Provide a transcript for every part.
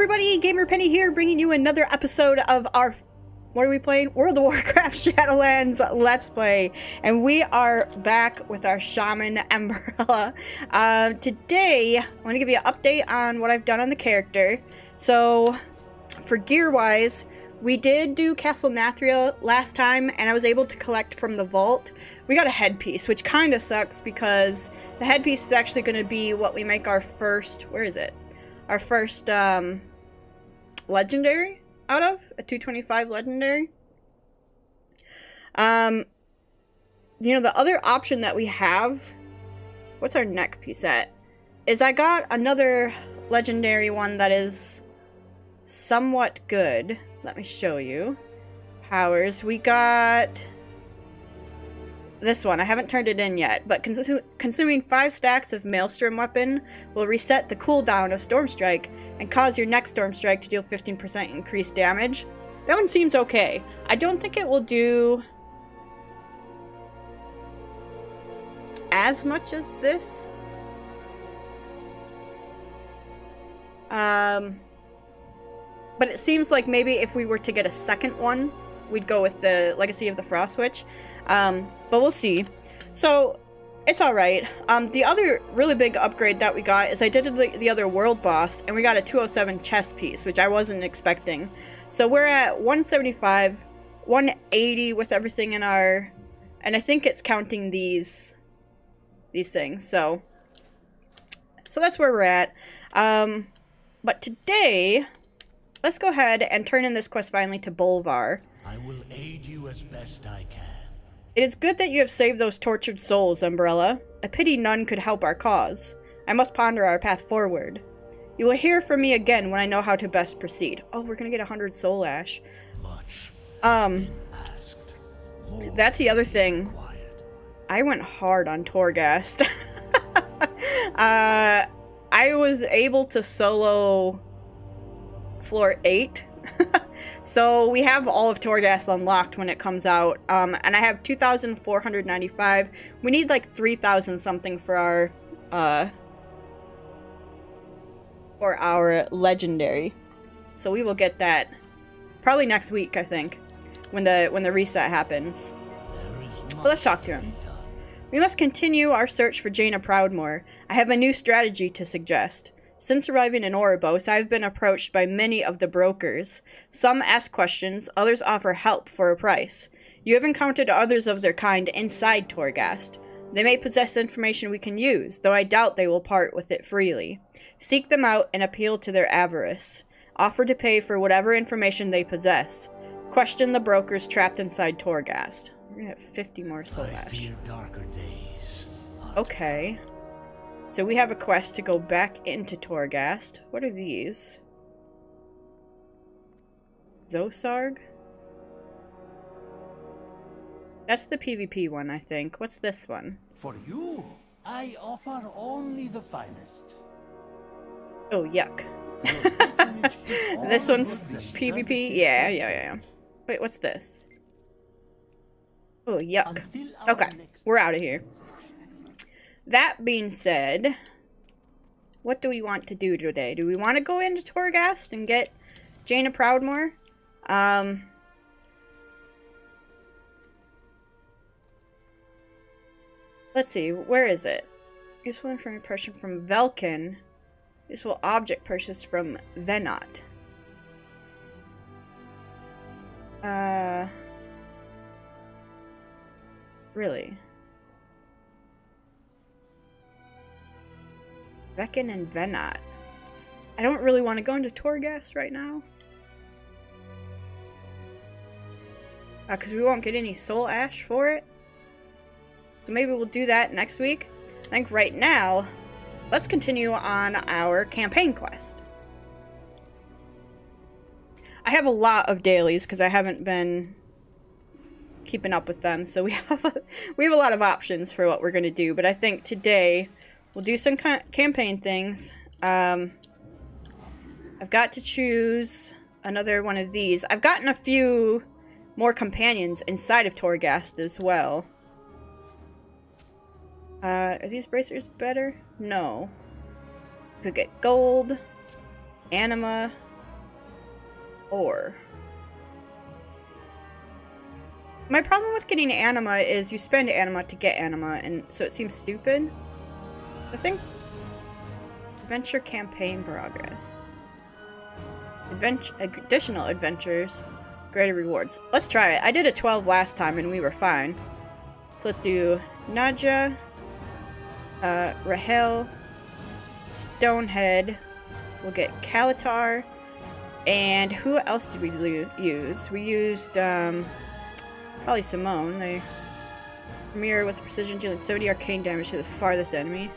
everybody, GamerPenny here, bringing you another episode of our, what are we playing? World of Warcraft Shadowlands Let's Play. And we are back with our Shaman, Emberella. Today, I want to give you an update on what I've done on the character. So, for gear-wise, we did do Castle Nathria last time, and I was able to collect from the vault. We got a headpiece, which kind of sucks because the headpiece is actually going to be what we make our first, where is it? Our first legendary out of a 225 legendary. You know, the other option that we have, what's our neck piece at, is I got another legendary one that is somewhat good. Let me show you powers. We got this one. I haven't turned it in yet, but consuming 5 stacks of Maelstrom Weapon will reset the cooldown of Stormstrike and cause your next Stormstrike to deal 15% increased damage. That one seems okay. I don't think it will do as much as this. But it seems like maybe if we were to get a second one, we'd go with the Legacy of the Frost Witch, but we'll see. So, it's alright. The other really big upgrade that we got is I did the other world boss, and we got a 207 chess piece, which I wasn't expecting. So we're at 175, 180 with everything in our, and I think it's counting these things, so that's where we're at. But today, let's go ahead and turn in this quest finally to Bolvar. I will aid you as best I can. It is good that you have saved those tortured souls, Emberella. A pity none could help our cause. I must ponder our path forward. You will hear from me again when I know how to best proceed. Oh, we're gonna get 100 soul ash. Much asked. That's the other thing. Quiet. I went hard on Torghast. I was able to solo floor 8. So we have all of Torghast unlocked when it comes out, and I have 2,495. We need like 3,000 something for our legendary. So we will get that probably next week, I think, when the reset happens. But let's talk to him. We must continue our search for Jaina Proudmoore. I have a new strategy to suggest. Since arriving in Oribos, I have been approached by many of the brokers. Some ask questions, others offer help for a price. You have encountered others of their kind inside Torghast. They may possess information we can use, though I doubt they will part with it freely. Seek them out and appeal to their avarice. Offer to pay for whatever information they possess. Question the brokers trapped inside Torghast. We're gonna have 50 more soul ash. Okay. So we have a quest to go back into Torghast. What are these? Zosarg? That's the PvP one, I think. What's this one? For you, I offer only the finest. Oh, yuck. This one's PvP? Yeah. Wait, what's this? Oh, yuck. Okay, we're out of here. That being said, what do we want to do today? Do we want to go into Torghast and get Jaina Proudmoore? Let's see, where is it? Useful information from Velkin. Useful object purchased from Venat. Really? Beccan and Venat. I don't really want to go into Torghast right now. Because we won't get any soul ash for it. So maybe we'll do that next week. I think right now, let's continue on our campaign quest. I have a lot of dailies because I haven't been keeping up with them. So we have a lot of options for what we're going to do. But I think today, we'll do some campaign things. I've got to choose another one of these. I've gotten a few more companions inside of Torghast as well. Are these bracers better? No. Could get gold, anima, ore. My problem with getting anima is you spend anima to get anima, and so it seems stupid. I think. Adventure campaign progress. Additional adventures, greater rewards. Let's try it. I did a 12 last time and we were fine. So let's do Nadja, Rahel, Stonehead. We'll get Calatar. And who else did we use? We used probably Simone. They mirror with precision dealing 70 arcane damage to the farthest enemy.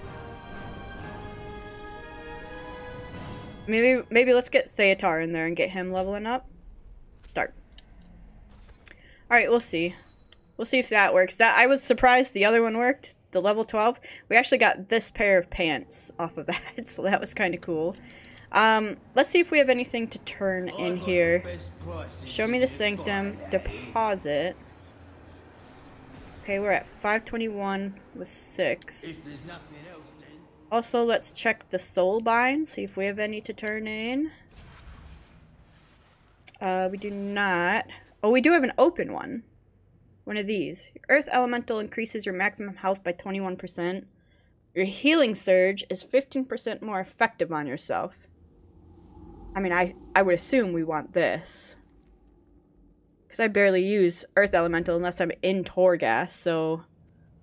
Maybe let's get Theotar in there and get him leveling up. Start. Alright, we'll see. We'll see if that works. That I was surprised the other one worked. The level 12. We actually got this pair of pants off of that, so that was kind of cool. Let's see if we have anything to turn in here. Show me the Sanctum. Deposit. Okay, we're at 521 with 6. Also, let's check the soul bind, see if we have any to turn in. We do not. Oh, we do have an open one. One of these. Your Earth Elemental increases your maximum health by 21%. Your Healing Surge is 15% more effective on yourself. I mean, I would assume we want this. Because I barely use Earth Elemental unless I'm in Torghast, so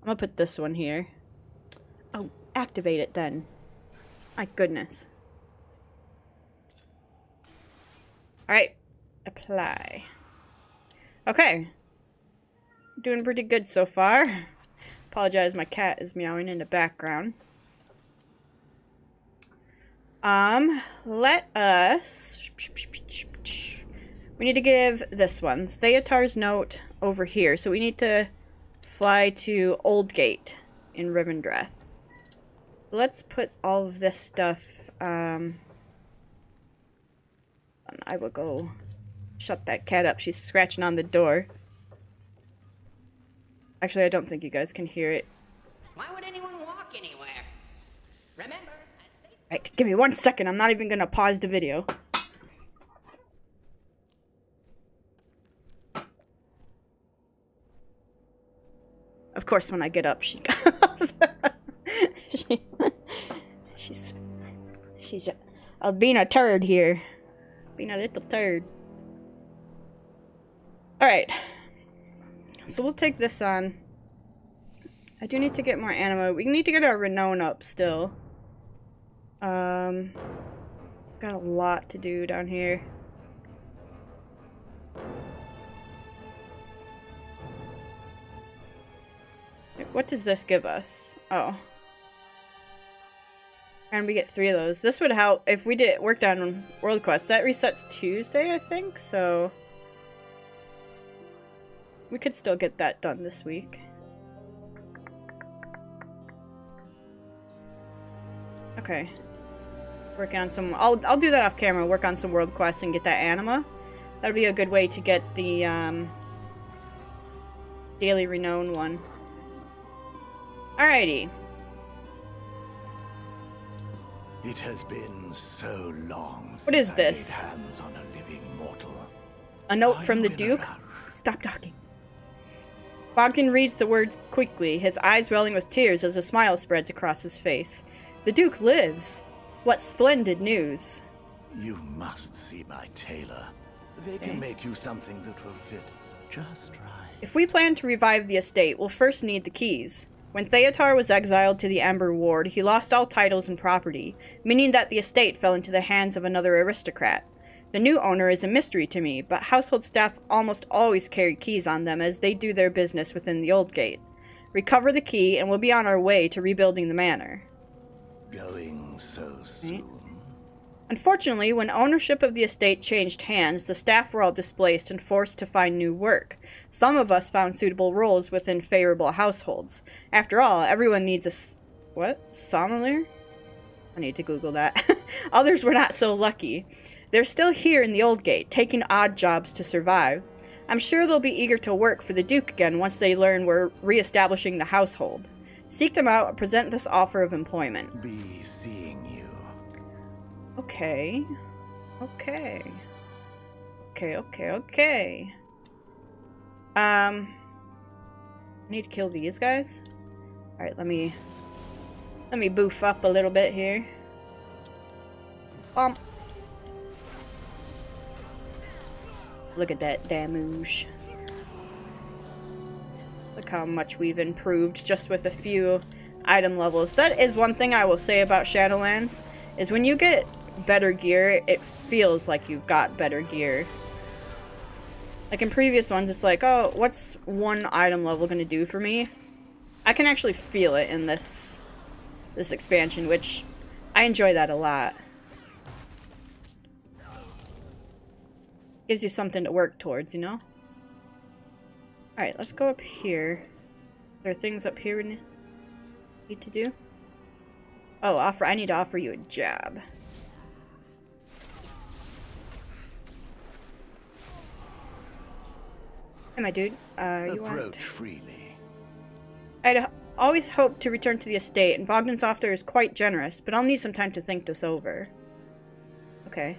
I'm going to put this one here. Oh. Activate it then. My goodness. Alright. Apply. Okay. Doing pretty good so far. Apologize, my cat is meowing in the background. Let us... We need to give this one. Theotar's note over here. So we need to fly to Oldgate in Revendreth. Let's put all of this stuff, I will go shut that cat up. She's scratching on the door. Actually, I don't think you guys can hear it. Why would anyone walk anywhere? Remember, I say... Right, give me 1 second. I'm not even going to pause the video. Of course, when I get up, she goes... She's being a turd here. Being a little turd. Alright. So we'll take this on. I do need to get more anima. We need to get our Renown up still. Got a lot to do down here. What does this give us? Oh. And we get 3 of those. This would help if we did work on World Quest. That resets Tuesday, I think, so... We could still get that done this week. Okay. Working on some... I'll do that off camera. Work on some World Quests and get that anima. That would be a good way to get the, Daily Renown one. Alrighty. It has been so long. What is this? Hands on a living mortal. A note from the Duke? Stop talking. Bogdan reads the words quickly, his eyes welling with tears as a smile spreads across his face. The Duke lives. What splendid news. You must see my tailor. They can make you something that will fit just right. If we plan to revive the estate, we'll first need the keys. When Theotar was exiled to the Amber Ward, he lost all titles and property, meaning that the estate fell into the hands of another aristocrat. The new owner is a mystery to me, but household staff almost always carry keys on them as they do their business within the Old Gate. Recover the key, and we'll be on our way to rebuilding the manor. Going so soon. Right. Unfortunately, when ownership of the estate changed hands, the staff were all displaced and forced to find new work. Some of us found suitable roles within favorable households. After all, everyone needs a... What? Sommelier? I need to Google that. Others were not so lucky. They're still here in the Old Gate, taking odd jobs to survive. I'm sure they'll be eager to work for the Duke again once they learn we're re-establishing the household. Seek them out and present this offer of employment. Be seeing you. Okay. Okay. I need to kill these guys. Alright, let me boof up a little bit here. Look at that damage. Look how much we've improved just with a few item levels. That is one thing I will say about Shadowlands, is when you get better gear, it feels like you've got better gear. Like in previous ones, it's like, oh, what's one item level gonna do for me? I can actually feel it in this expansion, which I enjoy that a lot. Gives you something to work towards, you know? Alright, let's go up here. There are things up here we need to do. Oh, I need to offer you a job. Hey, my dude. You want... freely. I'd always hoped to return to the estate, and Bogdan's offer is quite generous, but I'll need some time to think this over. Okay.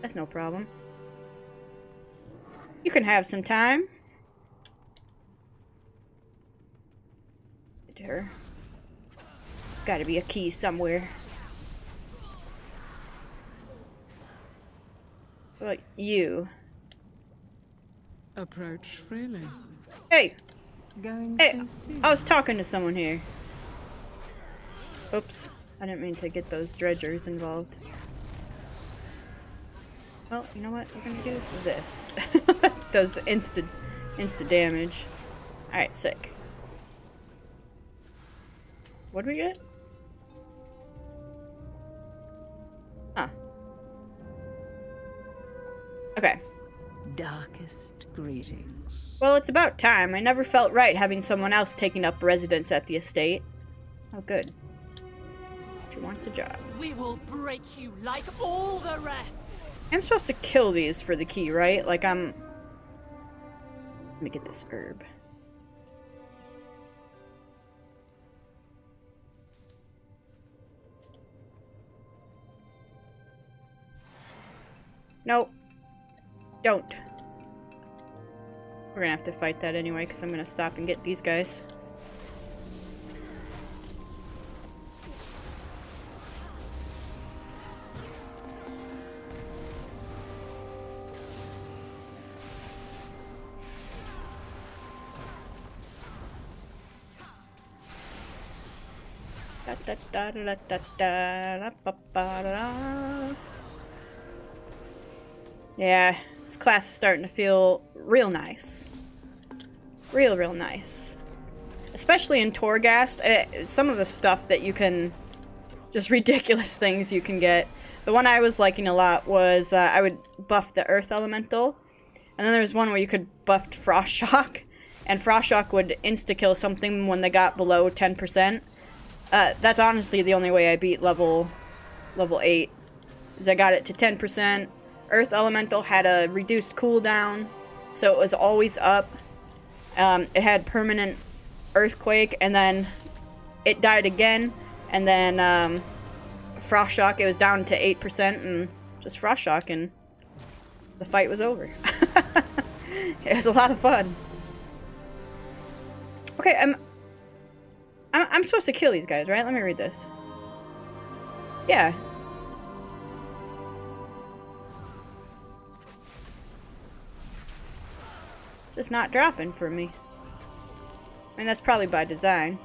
That's no problem. You can have some time. There's gotta be a key somewhere. What about you? Approach freely. Hey! Hey! I was talking to someone here. Oops. I didn't mean to get those dredgers involved. Well, you know what? We're gonna do this. Does insta damage. Alright, sick. What do we get? Huh. Okay. Darkest greetings. Well, it's about time. I never felt right having someone else taking up residence at the estate. Oh, good. She wants a job. We will break you like all the rest. I'm supposed to kill these for the key, right? Like, let me get this herb. Nope. Don't. We're gonna have to fight that anyway, because I'm gonna stop and get these guys. Yeah, this class is starting to feel real nice. Real nice. Especially in Torghast, some of the stuff that you can... Just ridiculous things you can get. The one I was liking a lot was I would buff the Earth Elemental. And then there was one where you could buff Frost Shock. And Frost Shock would insta-kill something when they got below 10%. That's honestly the only way I beat level 8, is I got it to 10%. Earth Elemental had a reduced cooldown, so it was always up. It had permanent earthquake, and then it died again, and then Frost Shock, it was down to 8%, and just Frost Shock, and the fight was over. It was a lot of fun. Okay, I'm supposed to kill these guys, right? Let me read this. Yeah. Just not dropping for me. I mean, that's probably by design.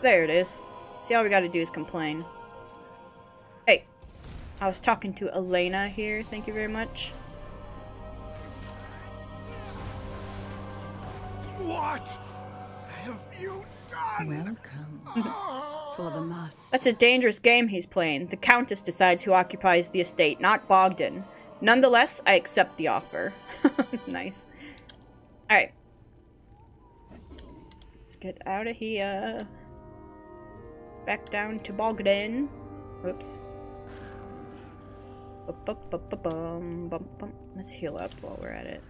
There it is. See, all we gotta do is complain. Hey. I was talking to Elena here. Thank you very much. What have you... Welcome for the master. That's a dangerous game he's playing. The Countess decides who occupies the estate, not Bogdan. Nonetheless, I accept the offer. Nice. Alright. Let's get out of here. Back down to Bogdan. Oops. Let's heal up while we're at it.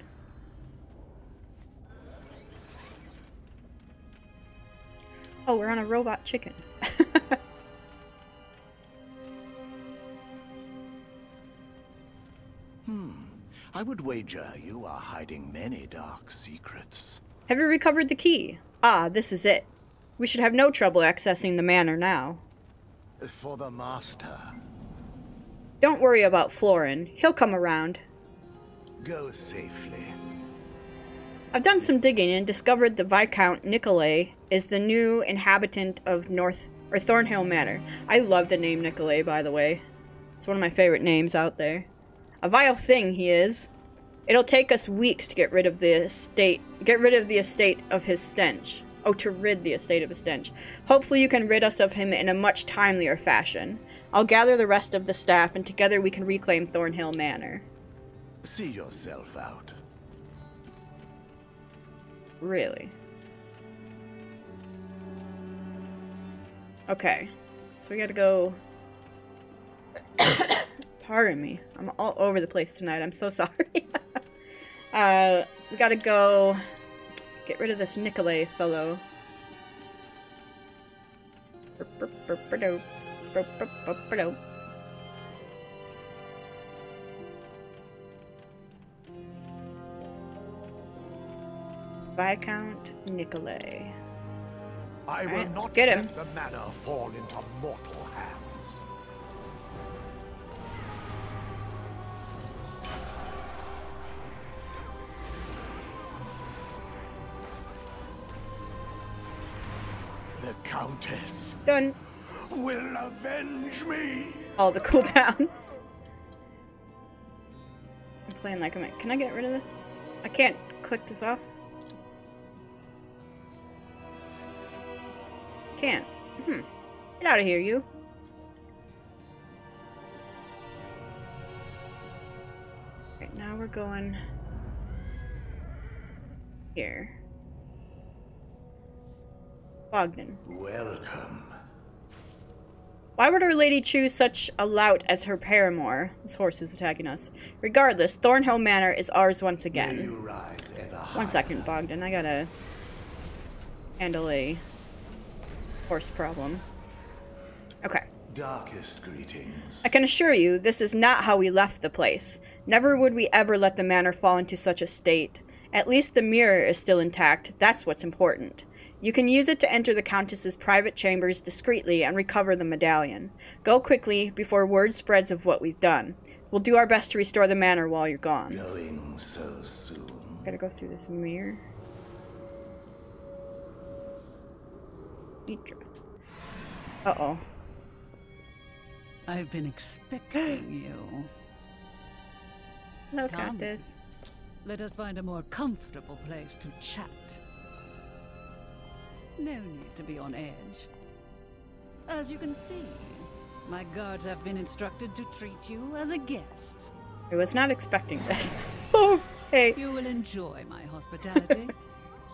Oh, we're on a robot chicken. I would wager you are hiding many dark secrets. Have you recovered the key? Ah, this is it. We should have no trouble accessing the manor now. For the master. Don't worry about Florin. He'll come around. Go safely. I've done some digging and discovered the Viscount Nicolay is the new inhabitant of Thornhill Manor. I love the name Nicolay, by the way. It's one of my favorite names out there. A vile thing he is. It'll take us weeks to get rid of the estate of his stench. Oh, to rid the estate of a stench. Hopefully you can rid us of him in a much timelier fashion. I'll gather the rest of the staff, and together we can reclaim Thornhill Manor. See yourself out. Really? Okay. So we gotta go... Pardon me. I'm all over the place tonight. I'm so sorry. We gotta go... get rid of this Nicolay fellow. Viscount Nicolay. I will not let the manor fall into mortal hands. The Countess Done. Will avenge me. All the cooldowns. I'm playing like I'm. Can I get rid of this? I can't click this off. Can't. Get out of here, you. Right now we're going here. Bogdan. Welcome. Why would Our Lady choose such a lout as her paramour? This horse is attacking us. Regardless, Thornhill Manor is ours once again. You rise ever higher. 1 second, Bogdan. I gotta handle a horse problem. Okay. Darkest greetings. I can assure you, this is not how we left the place. Never would we ever let the manor fall into such a state. At least the mirror is still intact. That's what's important. You can use it to enter the Countess's private chambers discreetly and recover the medallion. Go quickly, before word spreads of what we've done. We'll do our best to restore the manor while you're gone. Going so soon. Gotta go through this mirror. Uh-oh. I've been expecting you. Hello, Countess. Let us find a more comfortable place to chat. No need to be on edge. As you can see, my guards have been instructed to treat you as a guest. I was not expecting this. Oh, hey. You will enjoy my hospitality,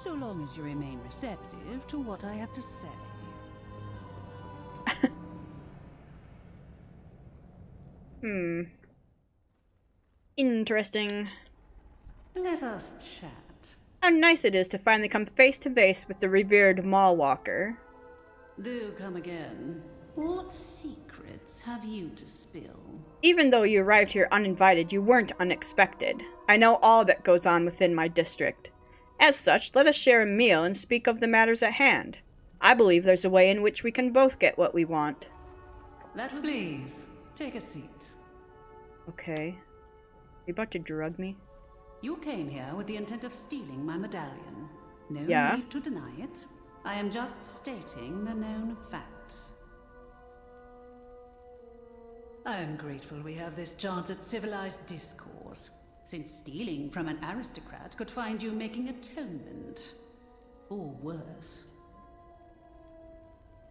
so long as you remain receptive to what I have to say. Interesting. Let us chat. How nice it is to finally come face to face with the revered mall walker. Do come again. What secrets have you to spill? Even though you arrived here uninvited, you weren't unexpected. I know all that goes on within my district. As such, let us share a meal and speak of the matters at hand. I believe there's a way in which we can both get what we want. Please, take a seat. Okay. You about to drug me? You came here with the intent of stealing my medallion. No need to deny it. I am just stating the known facts. I am grateful we have this chance at civilized discourse, since stealing from an aristocrat could find you making atonement. Or worse.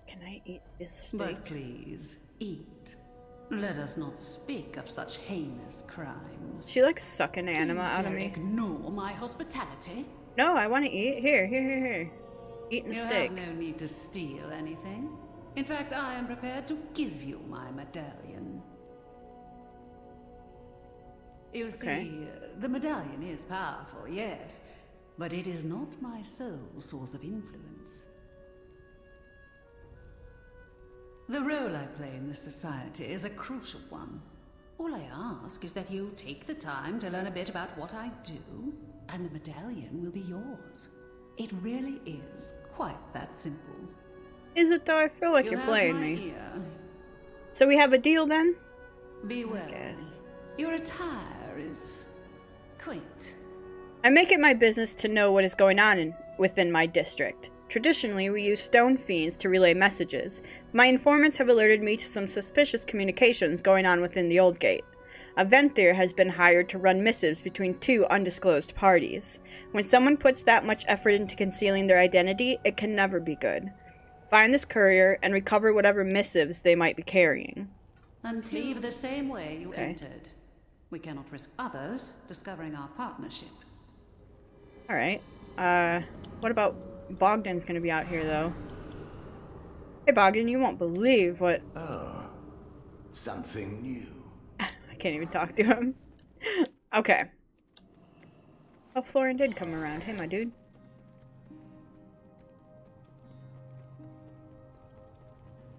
Can I eat this steak? But please, eat. Let us not speak of such heinous crimes. She likes sucking anima out of me. Ignore my hospitality? No, I want to eat. Here. Eating steak. You have no need to steal anything. In fact, I am prepared to give you my medallion. You see, the medallion is powerful, yes, but it is not my sole source of influence. The role I play in this society is a crucial one. All I ask is that you take the time to learn a bit about what I do, and the medallion will be yours. It really is quite that simple. Is it though? I feel like you're playing me. So we have a deal then? Be well. I guess. Your attire is quaint. I make it my business to know what is going on within my district. Traditionally, we use stone fiends to relay messages. My informants have alerted me to some suspicious communications going on within the Oldgate. A Venthyr has been hired to run missives between two undisclosed parties. When someone puts that much effort into concealing their identity, it can never be good. Find this courier and recover whatever missives they might be carrying. And leave the same way you entered. We cannot risk others discovering our partnership. Alright. What about... Bogdan's gonna be out here, though. Hey, Bogdan, you won't believe what... Oh, something new. I can't even talk to him. Okay. Oh, Florin did come around. Hey, my dude.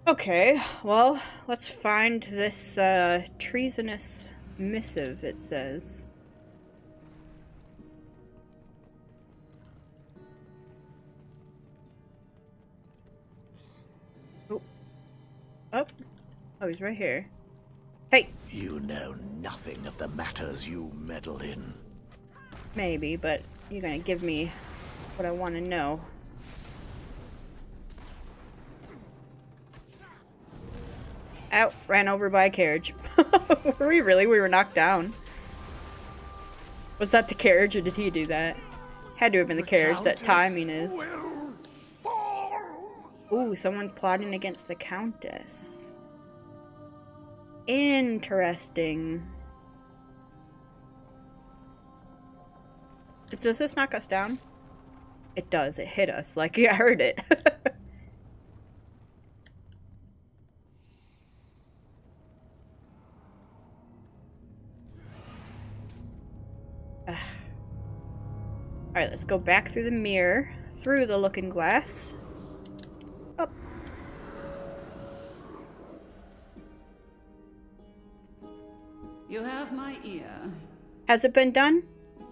Okay, well, let's find this, treasonous missive, it says. Oh, he's right here. Hey! You know nothing of the matters you meddle in. Maybe, but you're gonna give me what I want to know. Ow, ran over by a carriage. Were we really? We were knocked down. Was that the carriage or did he do that? Had to have been the carriage, that timing is. Ooh, someone's plotting against the Countess. Interesting. Does this knock us down? It does. It hit us. Like, I heard it. Alright, let's go back through the mirror. Through the looking glass. You have my ear. Has it been done?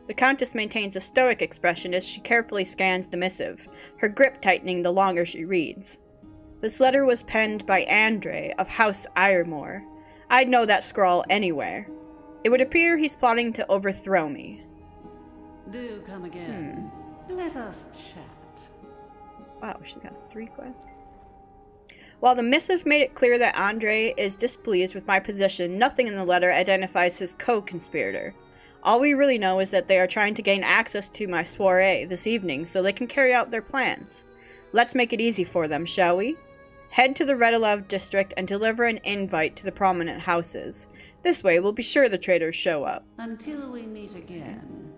The Countess maintains a stoic expression as she carefully scans the missive, her grip tightening the longer she reads. This letter was penned by Andrei of House Iremore. I'd know that scrawl anywhere. It would appear he's plotting to overthrow me. Do come again. Let us chat. Wow, she's got 3 questions. While the missive made it clear that Andrei is displeased with my position, nothing in the letter identifies his co-conspirator. All we really know is that they are trying to gain access to my soiree this evening so they can carry out their plans. Let's make it easy for them, shall we? Head to the Redelove district and deliver an invite to the prominent houses. This way we'll be sure the traitors show up. Until we meet again.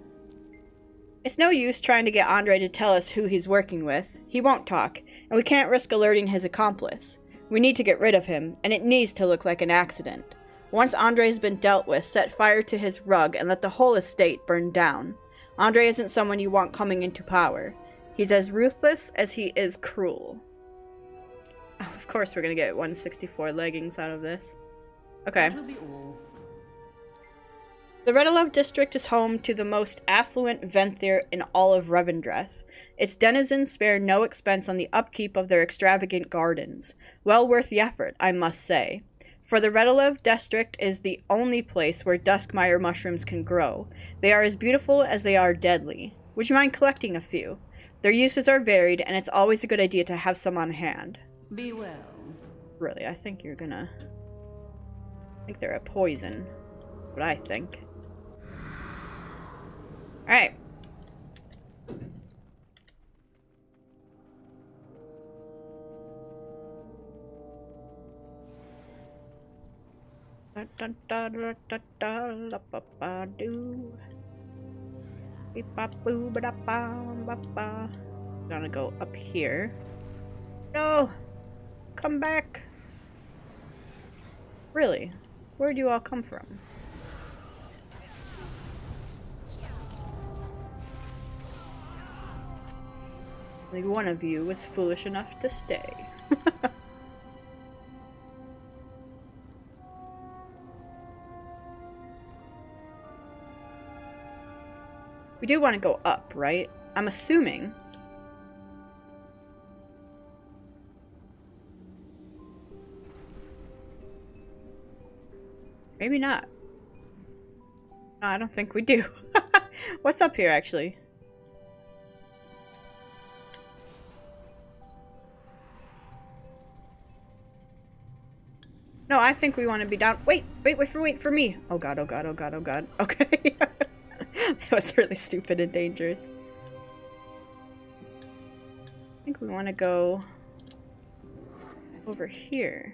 It's no use trying to get Andrei to tell us who he's working with. He won't talk. And we can't risk alerting his accomplice. We need to get rid of him, and it needs to look like an accident. Once Andrei's been dealt with, set fire to his rug and let the whole estate burn down. Andrei isn't someone you want coming into power. He's as ruthless as he is cruel. Oh, of course we're gonna get 164 leggings out of this. Okay. The Redelove district is home to the most affluent Venthyr in all of Revendreth. Its denizens spare no expense on the upkeep of their extravagant gardens. Well worth the effort, I must say. For the Redelove district is the only place where duskmire mushrooms can grow. They are as beautiful as they are deadly. Would you mind collecting a few? Their uses are varied, and it's always a good idea to have some on hand. Be well. Really, I think you're gonna... I think they're a poison. What I think. Alright. Gonna go up here. No! Come back! Really? Where do you all come from? Only one of you was foolish enough to stay. We do want to go up, right? I'm assuming. Maybe not. No, I don't think we do. What's up here, actually? No, I think we want to be down. Wait, wait, wait for me. Oh god, oh god, oh god, oh god. Okay. That was really stupid and dangerous. I think we want to go over here.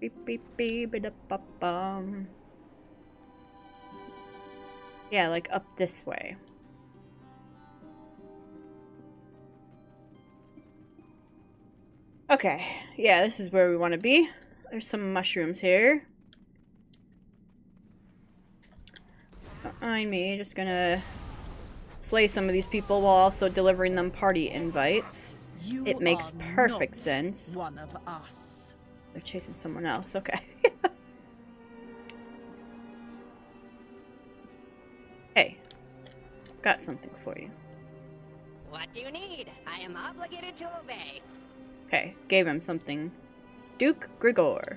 Beep, beep, beep, da, ba, bum. Yeah, like up this way. Okay, yeah, this is where we want to be. There's some mushrooms here. Don't mind me, just gonna slay some of these people while also delivering them party invites. You it makes perfect sense. One of us. They're chasing someone else, okay. Hey, got something for you. What do you need? I am obligated to obey. Okay, gave him something. Duke Grigor.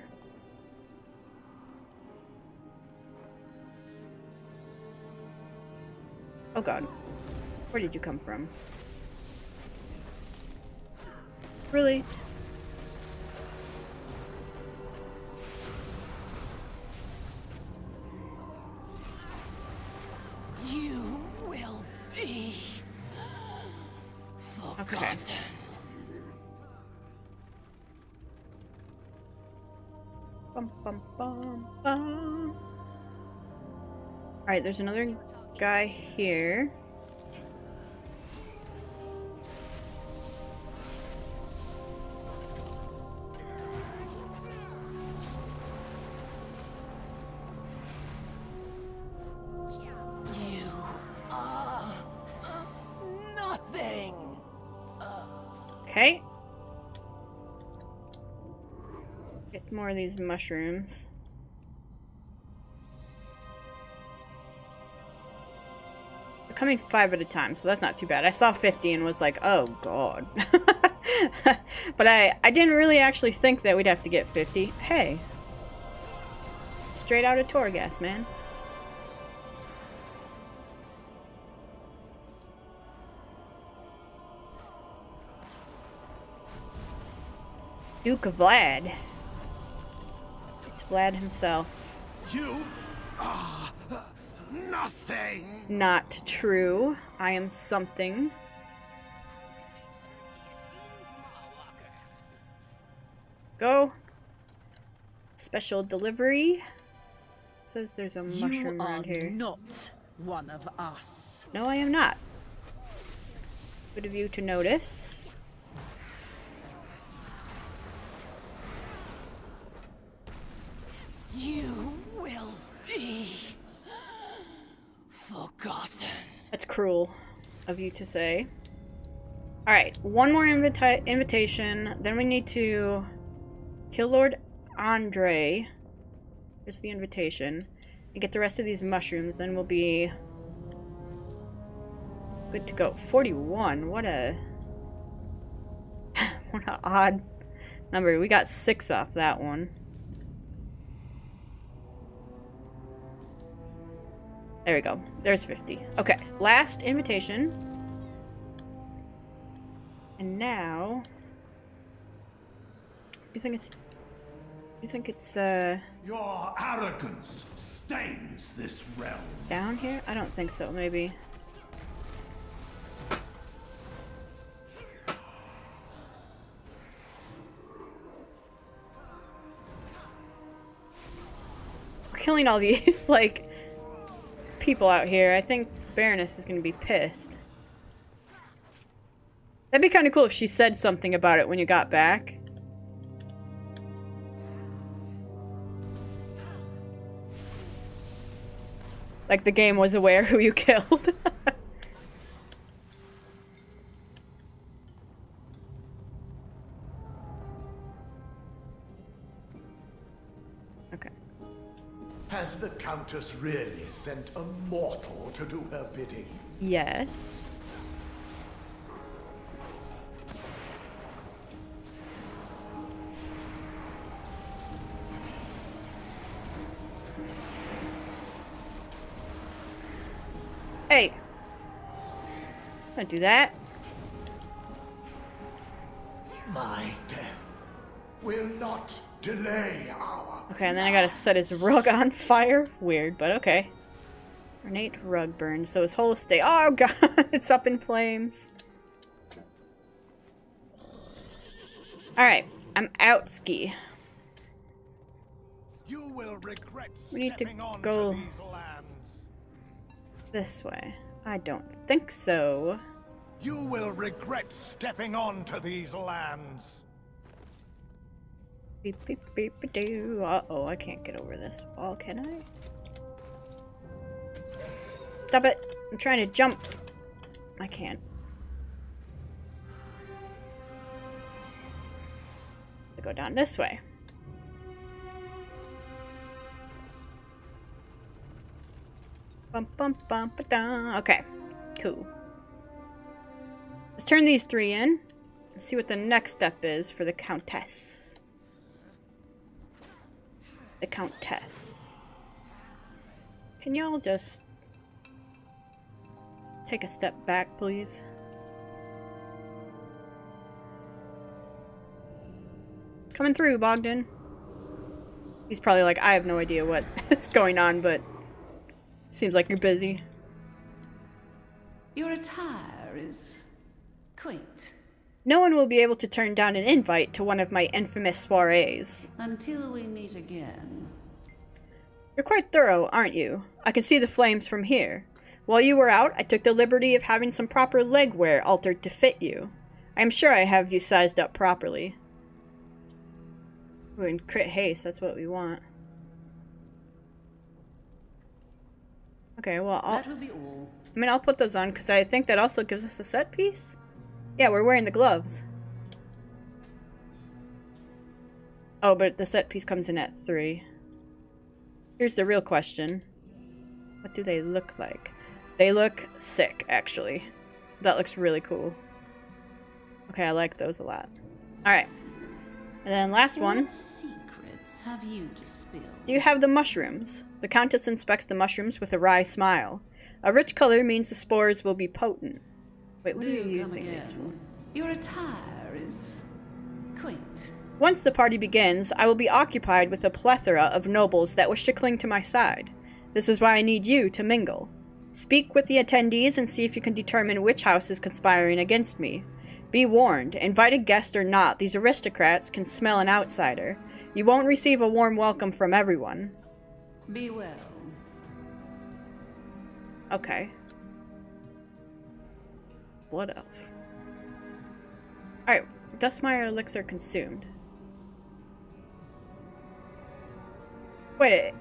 Oh god, where did you come from? Really? You will be forgotten. Okay. Bum, bum, bum, bum. All right, there's another guy here. Okay. Get more of these mushrooms. They're coming 5 at a time, so that's not too bad. I saw 50 and was like, oh god. But I didn't really actually think that we'd have to get 50. Hey. Straight out of Torghast, man. Duke of Vlad. It's Vlad himself. You are nothing. Not true. I am something. Go. Special delivery. It says there's a mushroom around here. You are not one of us. No, I am not. Good of you to notice. You will be forgotten. That's cruel of you to say. Alright, one more invitation. Then we need to kill Lord Andrei. Here's the invitation. And get the rest of these mushrooms. Then we'll be good to go. 41. What a... what an odd number. We got 6 off that one. There we go. There's 50. Okay, last invitation. And now, you think it's your arrogance stains this realm. Down here? I don't think so. Maybe. We're killing all these like people out here. I think the Baroness is gonna be pissed. That'd be kind of cool if she said something about it when you got back. Like the game was aware who you killed. Okay. Has the Countess really sent a mortal to do her bidding? Yes. Hey. Don't do that. My death will not delay our... Okay, and then I gotta set his rug on fire. Weird, but okay. Ornate rug burn, so his whole estate... Oh god, it's up in flames. Alright, I'm out ski. You will regret we need to go this way. I don't think so. You will regret stepping on to these lands. Beep, beep, beep, doo. Uh-oh, I can't get over this wall, can I? Stop it! I'm trying to jump. I can't. I go down this way. Bum, bum, bum, ba-da. Okay, cool. Let's turn these three in and see what the next step is for the Countess. The Countess. Can y'all just take a step back, please? Coming through, Bogdan. He's probably like, I have no idea what is going on, but seems like you're busy. Your attire is... quaint. No one will be able to turn down an invite to one of my infamous soirees. Until we meet again. You're quite thorough, aren't you? I can see the flames from here. While you were out, I took the liberty of having some proper legwear altered to fit you. I am sure I have you sized up properly. We're in crit haste, that's what we want. Okay, well, that will be all. I mean, I'll put those on because I think that also gives us a set piece. Yeah, we're wearing the gloves. Oh, but the set piece comes in at 3. Here's the real question. What do they look like? They look sick, actually. That looks really cool. Okay, I like those a lot. Alright. And then last one. What secrets have you to spill? Do you have the mushrooms? The Countess inspects the mushrooms with a wry smile. A rich color means the spores will be potent. Wait, what are you using this for? Your attire is quaint. Once the party begins, I will be occupied with a plethora of nobles that wish to cling to my side. This is why I need you to mingle. Speak with the attendees and see if you can determine which house is conspiring against me. Be warned, invited guest or not, these aristocrats can smell an outsider. You won't receive a warm welcome from everyone. Be well. Okay. Blood elf. Alright, Dustmire elixir consumed. Wait,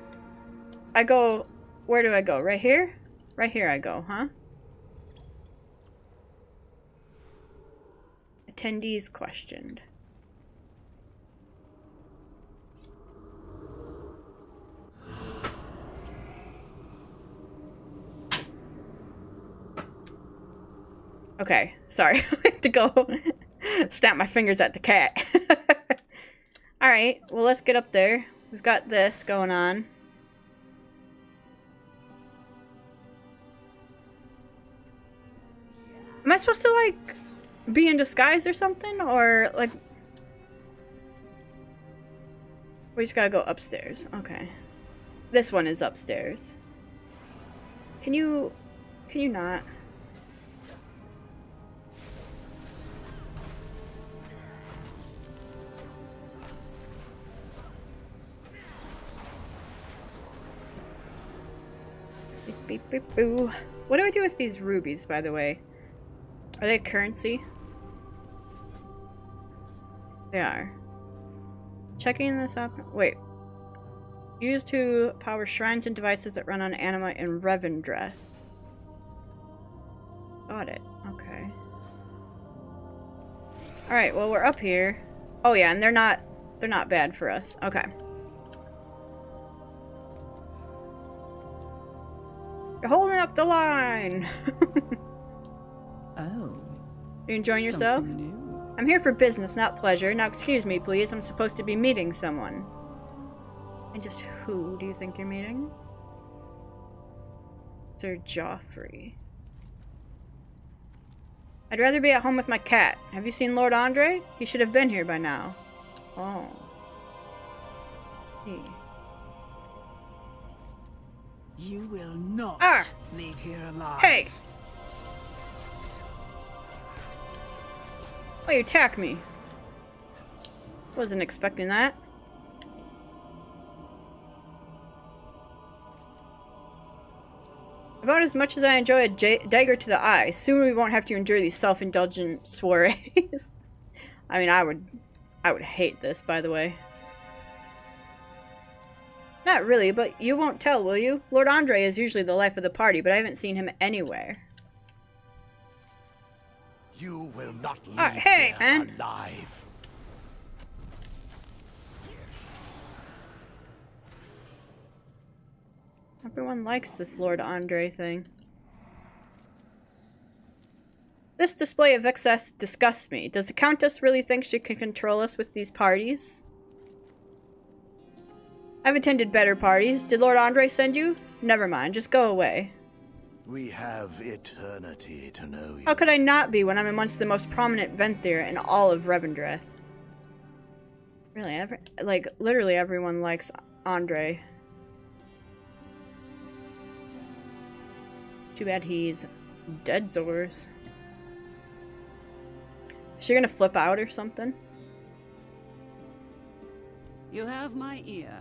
I go... Where do I go? Right here? Right here I go, huh? Attendees questioned. Okay, sorry. I have to go snap my fingers at the cat. Alright, well, let's get up there. We've got this going on. Am I supposed to, like, be in disguise or something? Or, like... We just gotta go upstairs. Okay. This one is upstairs. Can you not? Beep, beep, boo. What do I do with these rubies, by the way? Are they currency? They are. Checking this up. Wait. Used to power shrines and devices that run on anima and Revendreth. Got it. Okay. Alright, well, we're up here. Oh yeah, and they're not bad for us. Okay. holding up the line. Oh. You enjoying yourself? New. I'm here for business, not pleasure. Now excuse me, please. I'm supposed to be meeting someone. And just who do you think you're meeting? Sir Joffrey. I'd rather be at home with my cat. Have you seen Lord Andrei? He should have been here by now. Oh. Hey. You will not leave here alive. Hey! Oh, you attack me. Wasn't expecting that. About as much as I enjoy a dagger to the eye, soon we won't have to endure these self-indulgent soirees. I mean, I would hate this, by the way. Not really, but you won't tell, will you? Lord Andrei is usually the life of the party, but I haven't seen him anywhere. You will not leave hey, man. Alive. Everyone likes this Lord Andrei thing. This display of excess disgusts me. Does the Countess really think she can control us with these parties? I've attended better parties. Did Lord Andrei send you? Never mind, just go away. We have eternity to know you. How could I not be when I'm amongst the most prominent Venthyr in all of Revendreth? Really, like, literally everyone likes Andrei. Too bad he's dead Zors. Is she gonna flip out or something? You have my ear.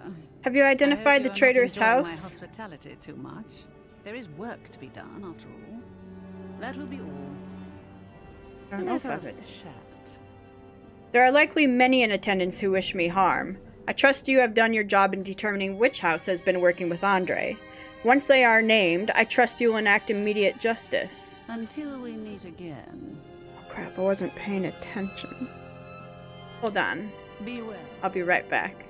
Have you identified the traitor's house? I hope you are not enjoying my hospitality too much. There is work to be done, after all. That will be all. I don't know if I've it. There are likely many in attendance who wish me harm. I trust you have done your job in determining which house has been working with Andrei. Once they are named, I trust you will enact immediate justice. Until we meet again. Oh crap, I wasn't paying attention. Hold on. Be well. I'll be right back.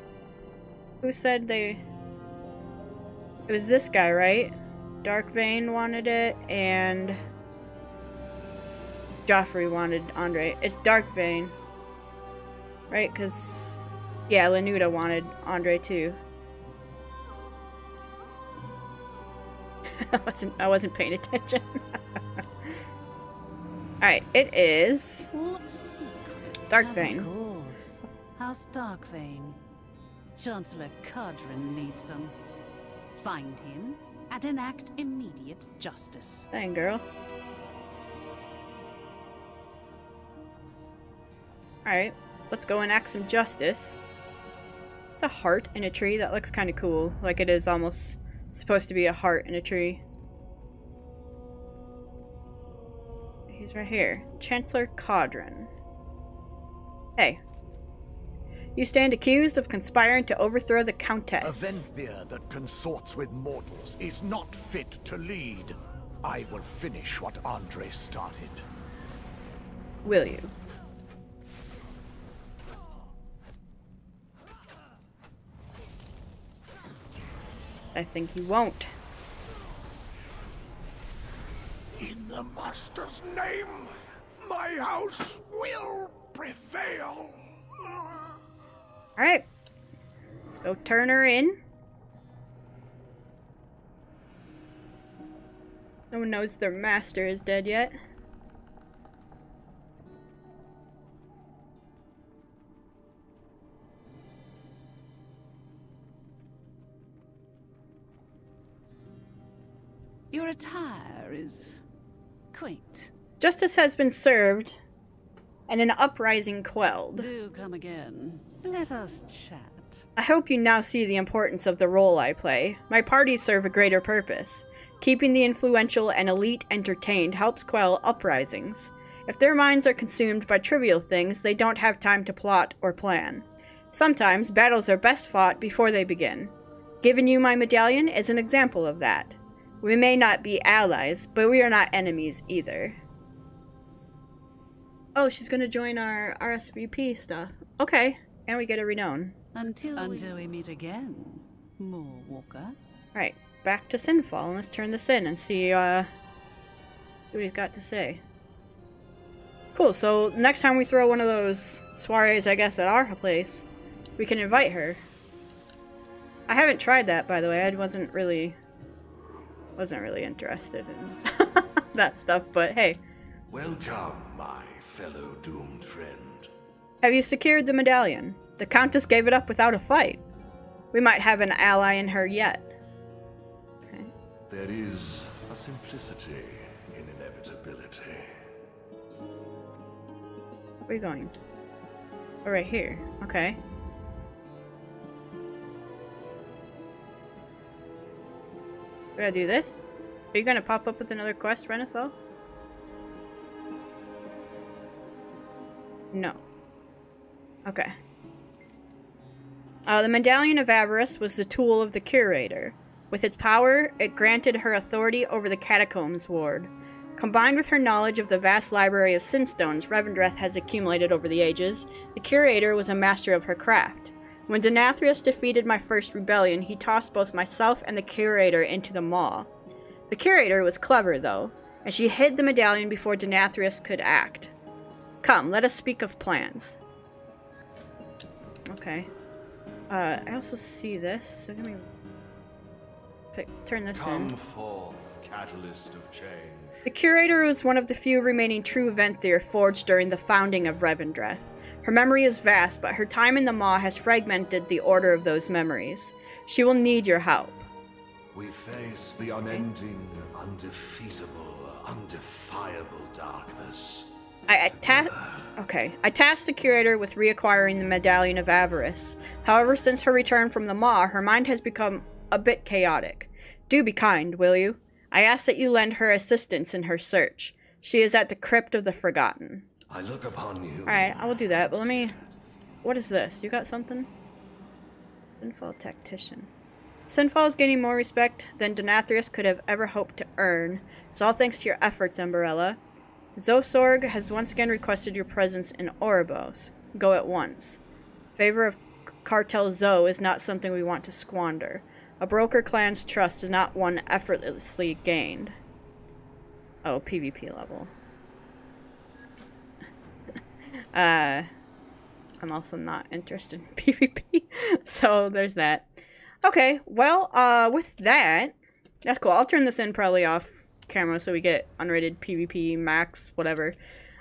Who said they... It was this guy, right? Dark Vayne wanted it, and... Joffrey wanted Andrei. It's Dark Vayne. Right, because... Yeah, Lanuda wanted Andrei too. I wasn't paying attention. Alright, it is Dark Vayne. House Dark Vayne. Chancellor Cadran needs them. Find him and enact immediate justice. Dang girl. Alright, let's go enact some justice. It's a heart in a tree, that looks kinda cool. Like it is almost supposed to be a heart in a tree. He's right here. Chancellor Cadran. Hey. You stand accused of conspiring to overthrow the Countess. A Venthyr that consorts with mortals is not fit to lead. I will finish what Andrei started. Will you? I think he won't. In the Master's name, my house will prevail. Alright. Go turn her in. No one knows their master is dead yet. Your attire is quaint. Justice has been served, and an uprising quelled. Do come again. Let us chat. I hope you now see the importance of the role I play. My parties serve a greater purpose. Keeping the influential and elite entertained helps quell uprisings. If their minds are consumed by trivial things, they don't have time to plot or plan. Sometimes battles are best fought before they begin. Giving you my medallion is an example of that. We may not be allies, but we are not enemies either. Oh, she's gonna join our RSVP stuff. Okay, and we get a renown. Until we meet again, Moor Walker. Right, back to Sinfall. Let's turn this in and see what he's got to say. Cool, so next time we throw one of those soirees, I guess, at our place, we can invite her. I haven't tried that, by the way. I wasn't really interested in that stuff, but hey. Welcome, my fellow doomed friend. Have you secured the medallion? The Countess gave it up without a fight. We might have an ally in her yet. Okay. There is a simplicity in inevitability. Where are you going? Oh, right here. Okay. We gotta do this? Are you gonna pop up with another quest, Renethel? No. Okay. The Medallion of Avarice was the tool of the Curator. With its power, it granted her authority over the Catacombs Ward. Combined with her knowledge of the vast library of Sinstones Revendreth has accumulated over the ages, the Curator was a master of her craft. When Denathrius defeated my first rebellion, he tossed both myself and the Curator into the maw. The Curator was clever, though, and she hid the medallion before Denathrius could act. Come, let us speak of plans. Okay. I also see this, so let me turn this in. Come forth, catalyst of change. The Curator was one of the few remaining true Venthir forged during the founding of Revendreth. Her memory is vast, but her time in the Maw has fragmented the order of those memories. She will need your help. We face the unending, undefeatable, undefiable darkness. I tasked the Curator with reacquiring the Medallion of Avarice. However, since her return from the Maw, her mind has become a bit chaotic. Do be kind, will you? I ask that you lend her assistance in her search. She is at the Crypt of the Forgotten. I look upon you. Alright, I will do that, but let me... What is this? You got something? Sinfall Tactician. Sinfall is gaining more respect than Denathrius could have ever hoped to earn. It's all thanks to your efforts, Emberella. Zosarg has once again requested your presence in Oribos. Go at once. Favor of Cartel Zo is not something we want to squander. A broker clan's trust is not one effortlessly gained. Oh, PvP level. I'm also not interested in PvP, so there's that. Okay, well, with that, that's cool. I'll turn this in probably off camera so we get unrated PvP max, whatever.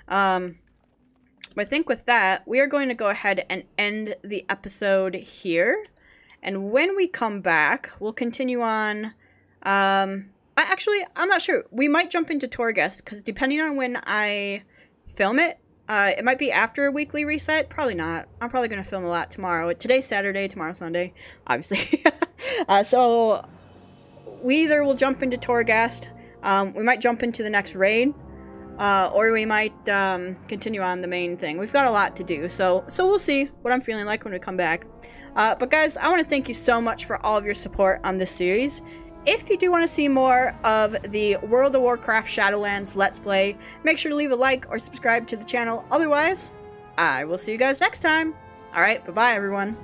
I think with that, we are going to go ahead and end the episode here. And when we come back, we'll continue on, I'm not sure. We might jump into Torghast, because depending on when I film it, it might be after a weekly reset. Probably not. I'm probably going to film a lot tomorrow. Today's Saturday, tomorrow Sunday, obviously. So we either will jump into Torghast, we might jump into the next raid, or we might, continue on the main thing. We've got a lot to do, so we'll see what I'm feeling like when we come back. But guys, I want to thank you so much for all of your support on this series. If you do want to see more of the World of Warcraft Shadowlands Let's Play, make sure to leave a like or subscribe to the channel. Otherwise, I will see you guys next time. Alright, bye-bye everyone.